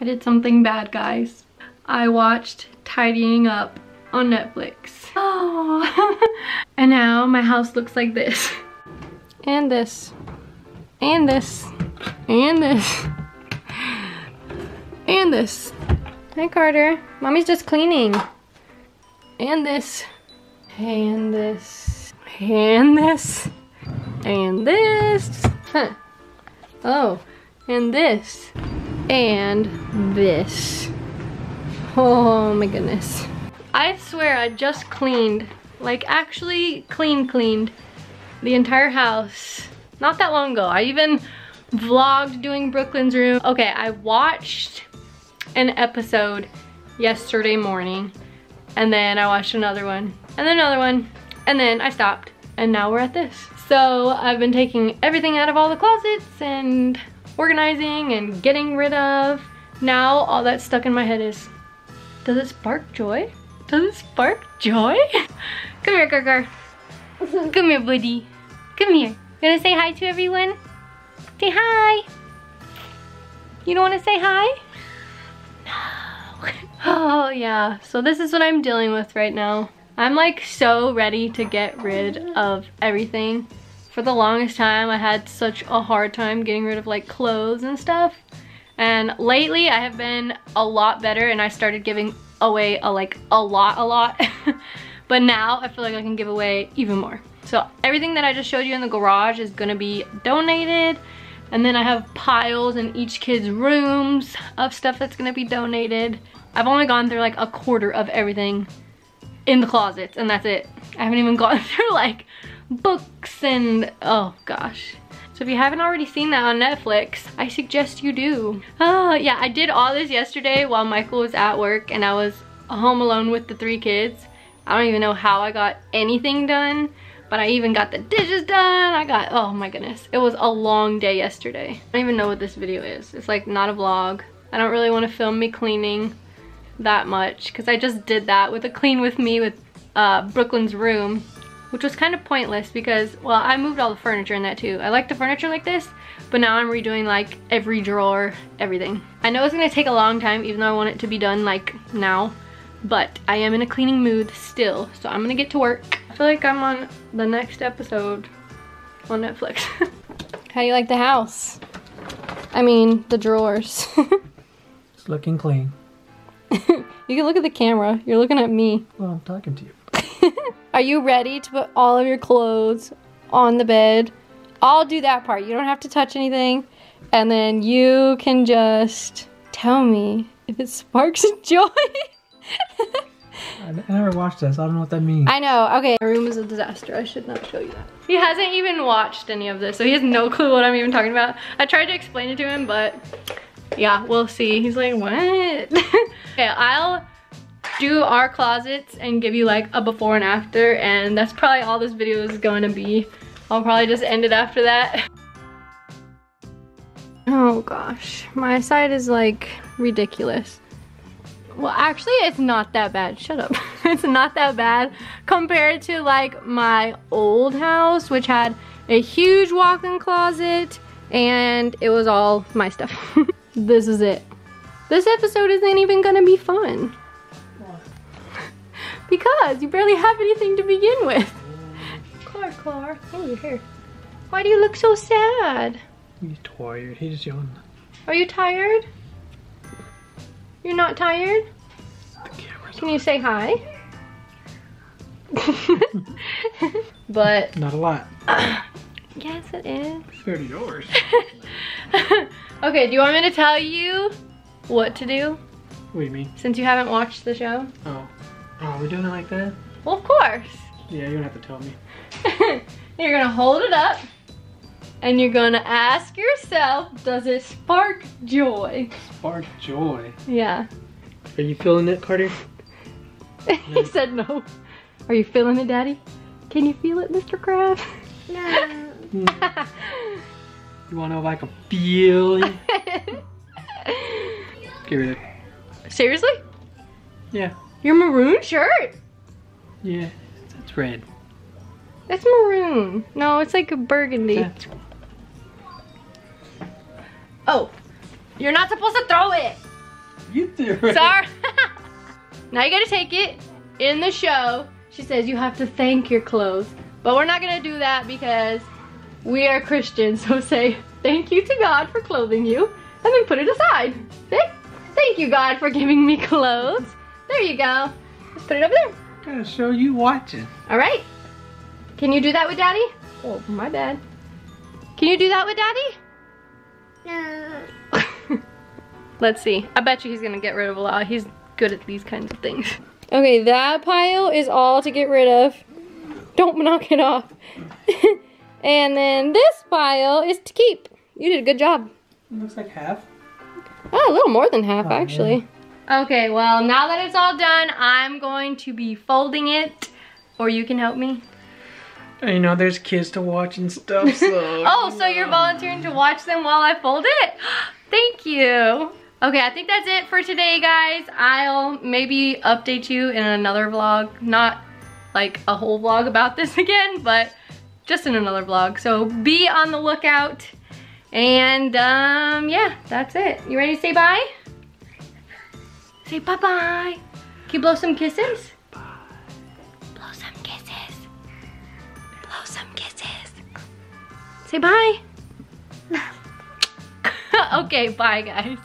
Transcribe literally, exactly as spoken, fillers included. I did something bad, guys. I watched Tidying Up on Netflix. Oh. And now my house looks like this. And this. And this. And this. And this. Hi, Carter. Mommy's just cleaning. And this. And this. And this. And this. Huh. Oh. And this. And this. Oh my goodness. I swear I just cleaned, like actually clean cleaned the entire house not that long ago. I even vlogged doing Brooklyn's room. Okay, I watched an episode yesterday morning, and then I watched another one, and then another one, and then I stopped, and now we're at this. So I've been taking everything out of all the closets and organizing and getting rid of. Now all that's stuck in my head is, does it spark joy? Does it spark joy? Come here, Gurgur. Come here, buddy. Come here. You wanna say hi to everyone? Say hi. You don't wanna say hi? No. Oh yeah, so this is what I'm dealing with right now. I'm like so ready to get rid of everything. For the longest time, I had such a hard time getting rid of like clothes and stuff. And lately I have been a lot better, and I started giving away a, like a lot a lot but now I feel like I can give away even more. So everything that I just showed you in the garage is gonna be donated, and then I have piles in each kid's rooms of stuff that's gonna be donated. I've only gone through like a quarter of everything in the closets, and that's it. I haven't even gone through like books and oh gosh. So if you haven't already seen that on Netflix, I suggest you do. Oh yeah, I did all this yesterday while Michael was at work and I was home alone with the three kids. I don't even know how I got anything done, but I even got the dishes done. I got, oh my goodness. It was a long day yesterday. I don't even know what this video is. It's like not a vlog. I don't really want to film me cleaning that much because I just did that with a clean with me with uh, Brooklyn's room, which was kind of pointless because, well, I moved all the furniture in that too. I like the furniture like this, but now I'm redoing like every drawer, everything. I know it's gonna take a long time even though I want it to be done like now, but I am in a cleaning mood still, so I'm gonna get to work. I feel like I'm on the next episode on Netflix. How do you like the house? I mean, the drawers. It's looking clean. You can look at the camera. You're looking at me. Well, I'm talking to you. Are you ready to put all of your clothes on the bed? I'll do that part. You don't have to touch anything. And then you can just tell me if it sparks joy. I never watched this. I don't know what that means. I know. Okay. My room is a disaster. I should not show you that. He hasn't even watched any of this, so he has no clue what I'm even talking about. I tried to explain it to him, but yeah, we'll see. He's like, what? Okay, I'll do our closets and give you like a before and after, and that's probably all this video is going to be. I'll probably just end it after that. Oh gosh, my side is like ridiculous. Well, actually it's not that bad. Shut up. It's not that bad compared to like my old house, which had a huge walk-in closet and it was all my stuff. This is it. This episode isn't even gonna be fun. Because you barely have anything to begin with. Clar, Clar. Oh, you're here. Why do you look so sad? He's tired. He's young. Are you tired? You're not tired? The camera's Can on. You say hi? But... Not a lot. Uh, yes, it is. Compared to yours. Okay, do you want me to tell you what to do? What do you mean? Since you haven't watched the show? Oh. Oh, we're doing it like that? Well, of course. Yeah, you're gonna have to tell me. You're gonna hold it up, and you're gonna ask yourself, does it spark joy? Spark joy? Yeah. Are you feeling it, Carter? He said no. Are you feeling it, Daddy? Can you feel it, Mister Crab? No. You wanna know if I can feel it? Get rid of it. Seriously? Yeah. Your maroon shirt? Yeah, that's red. That's maroon. No, it's like a burgundy. That's... Oh, you're not supposed to throw it. Sorry. Now you gotta take it. In the show, she says you have to thank your clothes. But we're not gonna do that because we are Christians. So say thank you to God for clothing you, and then put it aside. See? Thank you, God, for giving me clothes. There you go. Let's put it over there. I'm gonna show you watching. All right. Can you do that with Daddy? Oh, my bad. Can you do that with Daddy? No. Let's see. I bet you he's gonna get rid of a lot. He's good at these kinds of things. Okay, that pile is all to get rid of. Don't knock it off. And then this pile is to keep. You did a good job. It looks like half. Oh, a little more than half, oh, actually. Yeah. Okay, well, now that it's all done, I'm going to be folding it. Or you can help me. You know, there's kids to watch and stuff, so... Oh, so you're volunteering to watch them while I fold it? Thank you. Okay, I think that's it for today, guys. I'll maybe update you in another vlog. Not like a whole vlog about this again, but just in another vlog. So be on the lookout. And um, yeah, that's it. You ready to say bye? Say bye-bye. Can you blow some kisses? Bye. Blow some kisses. Blow some kisses. Say bye. Okay, bye, guys.